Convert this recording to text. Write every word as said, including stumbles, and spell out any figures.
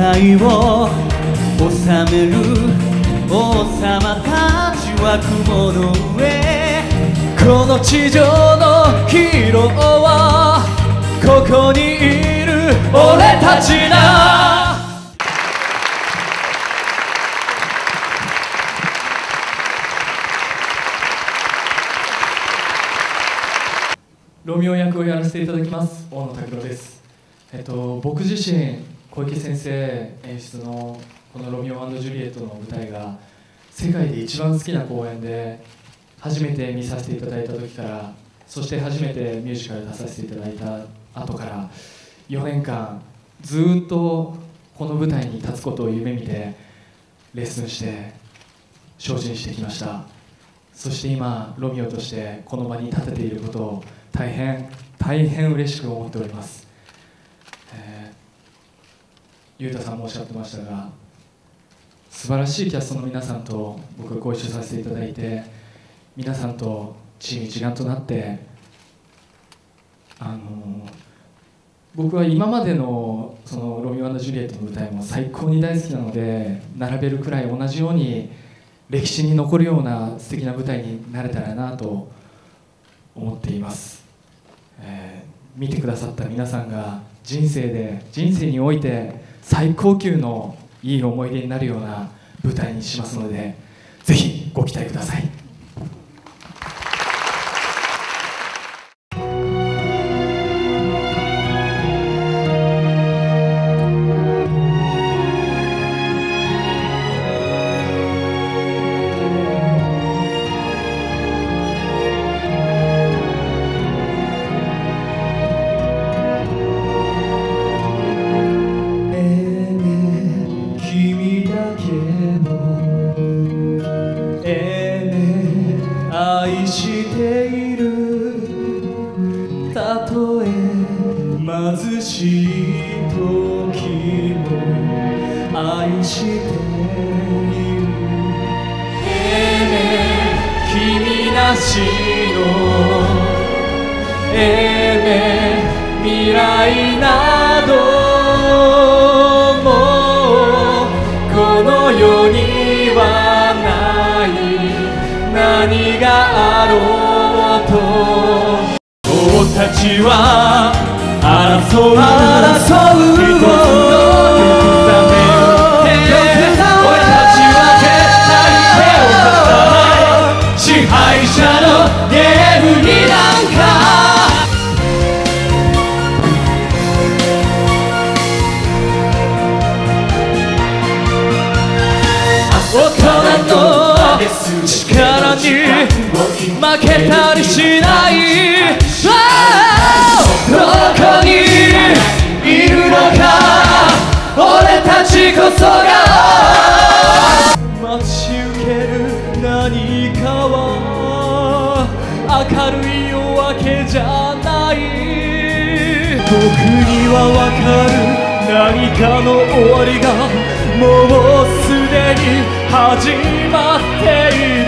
界を治める王様たちは雲の上、この地上のヒーローはここにいる俺たちだ。ロミオ役をやらせていただきます大野拓郎です。えっと、僕自身小池先生演出のこの「ロミオ&ジュリエット」の舞台が世界で一番好きな公演で、初めて見させていただいた時から、そして初めてミュージカル出させていただいた後からよねんかんずっとこの舞台に立つことを夢見てレッスンして精進してきました。そして今ロミオとしてこの場に立てていることを大変大変嬉しく思っております。えー、ゆうたさんもおっしゃってましたが、素晴らしいキャストの皆さんと僕がご一緒させていただいて、皆さんとチーム一丸となって、あのー、僕は今までのそのロミオ&ジュリエットの舞台も最高に大好きなので、並べるくらい同じように歴史に残るような素敵な舞台になれたらなと思っています。えー、見てくださった皆さんが人生で人生において最高級のいい思い出になるような舞台にしますので、ぜひご期待ください。もうすでに始まっている